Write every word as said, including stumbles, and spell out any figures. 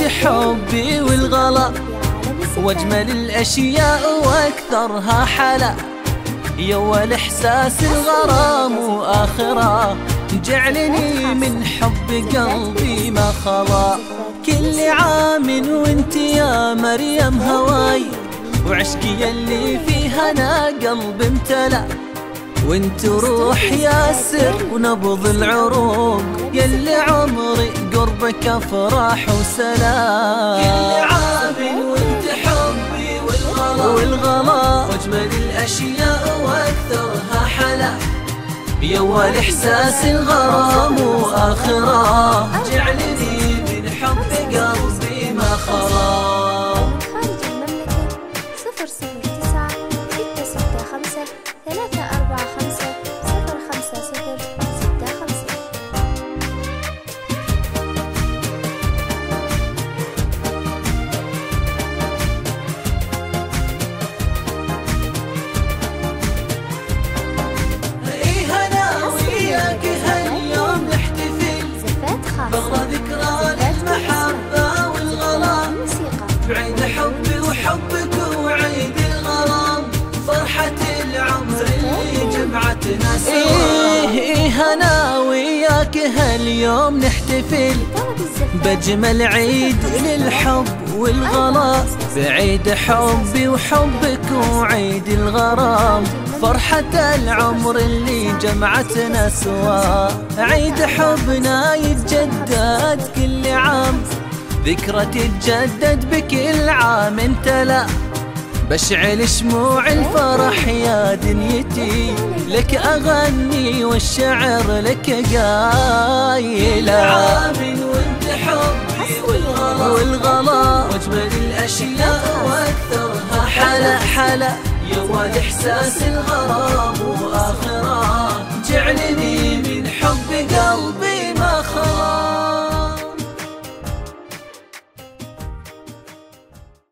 زاد حبي والغلا، واجمل الاشياء واكثرها حلا. يا ويل احساس الغرام واخره، جعلني من حب قلبي ما خلا. كل عام وانت يا مريم هواي، وعشقي يلي فيها انا قلبي امتلا. وانت روح يا سر ونبض العروق، يلي عمري قربك افراح وسلام. كل عام وانت حبي والغلا، واجمل الاشياء واكثرها حلا. يا ويل احساس الغرام واخره، جعلني من حب قلبي ما خلا. بغض ذكرى للمحبة والغلا، عيد حبي وحبك وعيد الغرام، فرحة العمر اللي جمعتنا سوا. إيه إيه أنا وياك هاليوم نحتفل بأجمل عيد للحب والغلا، بعيد حبي وحبك وعيد الغرام، فرحة العمر اللي جمعتنا سوا. عيد حبنا يتجدد كل عام، ذكرى تتجدد بكل عام امتلا. بشعل شموع الفرح يا دنيتي، لك أغني والشعر لك قايلا. عام وانت حبي والغلا، واجمل الأشياء وأكثرها حلا حلا. يا ويل إحساس الغرام وآخره، جعلني